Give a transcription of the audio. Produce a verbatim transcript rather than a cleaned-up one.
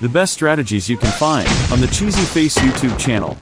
The best strategies you can find on the Cheesy Face YouTube channel.